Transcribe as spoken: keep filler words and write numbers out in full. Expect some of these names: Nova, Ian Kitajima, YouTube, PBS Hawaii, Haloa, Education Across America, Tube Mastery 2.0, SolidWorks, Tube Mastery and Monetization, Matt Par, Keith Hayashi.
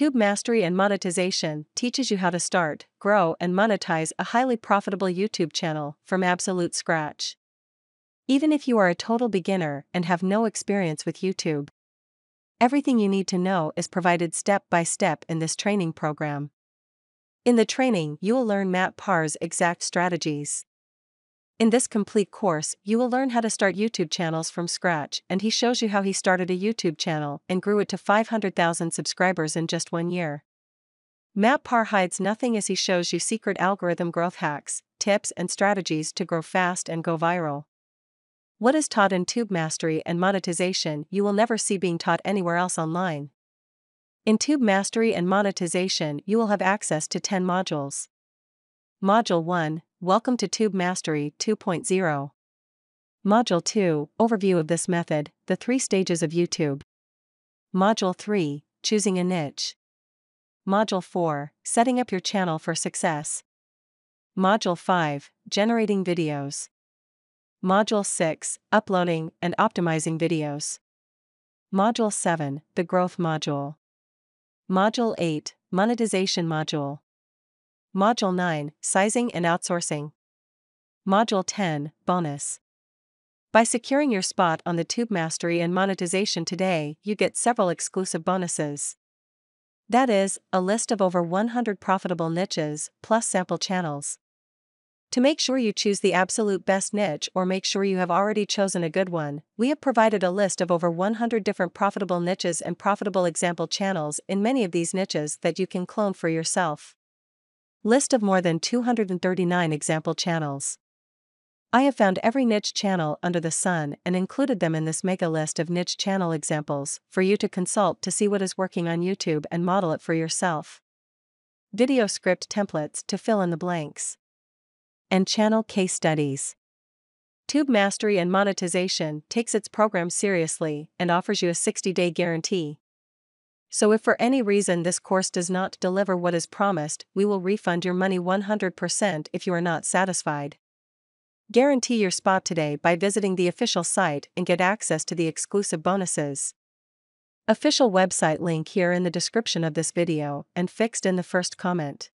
Tube Mastery and Monetization teaches you how to start, grow, and monetize a highly profitable YouTube channel from absolute scratch. Even if you are a total beginner and have no experience with YouTube, everything you need to know is provided step by step in this training program. In the training, you will learn Matt Par's exact strategies. In this complete course, you will learn how to start YouTube channels from scratch, and he shows you how he started a YouTube channel and grew it to five hundred thousand subscribers in just one year. Matt Par hides nothing as he shows you secret algorithm growth hacks, tips, and strategies to grow fast and go viral. What is taught in Tube Mastery and Monetization you will never see being taught anywhere else online. In Tube Mastery and Monetization you will have access to ten modules. Module one, Welcome to Tube Mastery two point oh. Module two, Overview of this method, the three stages of YouTube. Module three, Choosing a niche. Module four, Setting up your channel for success. Module five, Generating videos. Module six, Uploading and Optimizing videos. Module seven, The Growth Module. Module eight, Monetization Module. Module nine, Sizing and Outsourcing. Module ten, Bonus. By securing your spot on the Tube Mastery and Monetization today, you get several exclusive bonuses. That is, a list of over one hundred profitable niches, plus sample channels. To make sure you choose the absolute best niche or make sure you have already chosen a good one, we have provided a list of over one hundred different profitable niches and profitable example channels in many of these niches that you can clone for yourself. List of more than two hundred thirty-nine example channels. I have found every niche channel under the sun and included them in this mega list of niche channel examples for you to consult to see what is working on YouTube and model it for yourself. Video script templates to fill in the blanks. And channel case studies. Tube Mastery and Monetization takes its program seriously and offers you a sixty-day guarantee. So if for any reason this course does not deliver what is promised, we will refund your money one hundred percent if you are not satisfied. Guarantee your spot today by visiting the official site and get access to the exclusive bonuses. Official website link here in the description of this video and fixed in the first comment.